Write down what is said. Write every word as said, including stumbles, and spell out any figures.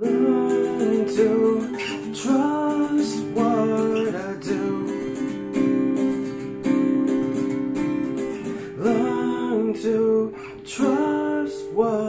learning to trust what I do. Learn to trust what I do.